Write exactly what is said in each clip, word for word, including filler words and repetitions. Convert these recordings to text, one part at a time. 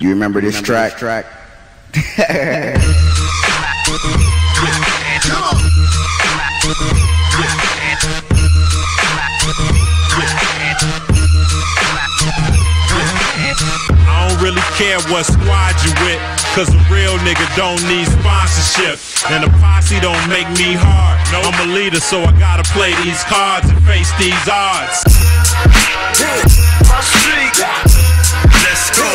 You remember this remember track? This track? I don't really care what squad you with, cause a real nigga don't need sponsorship. And a posse don't make me hard. No, I'm a leader, so I gotta play these cards and face these odds. Yeah, my street. Let's go.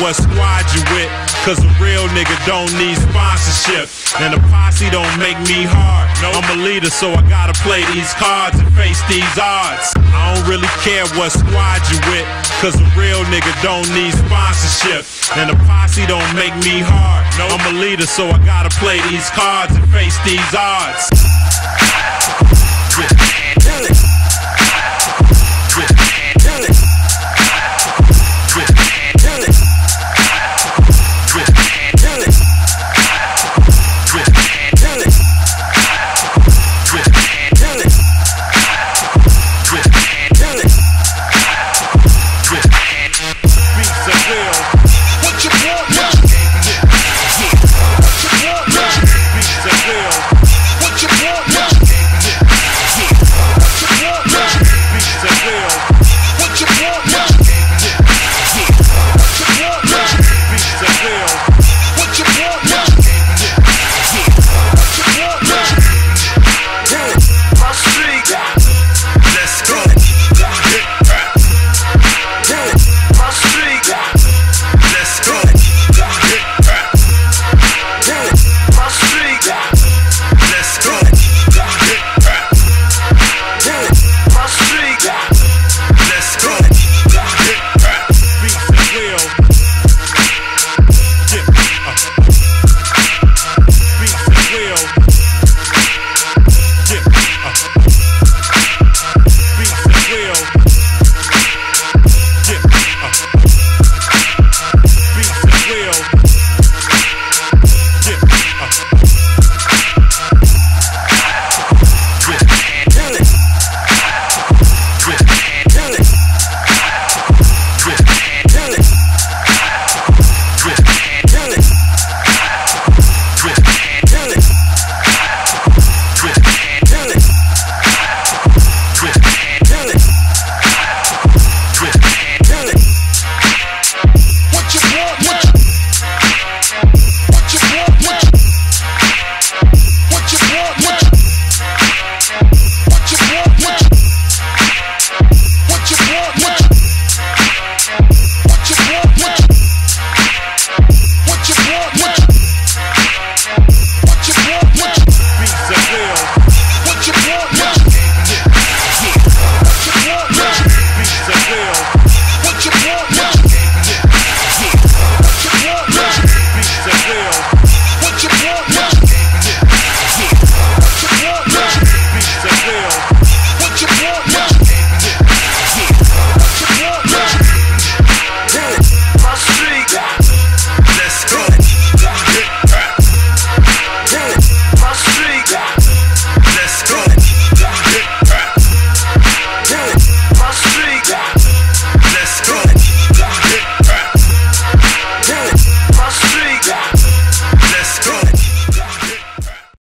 What squad you with, cause a real nigga don't need sponsorship. And a posse don't make me hard. No, I'm a leader, so I gotta play these cards and face these odds. I don't really care what squad you with, cause a real nigga don't need sponsorship. And a posse don't make me hard. No, I'm a leader, so I gotta play these cards and face these odds.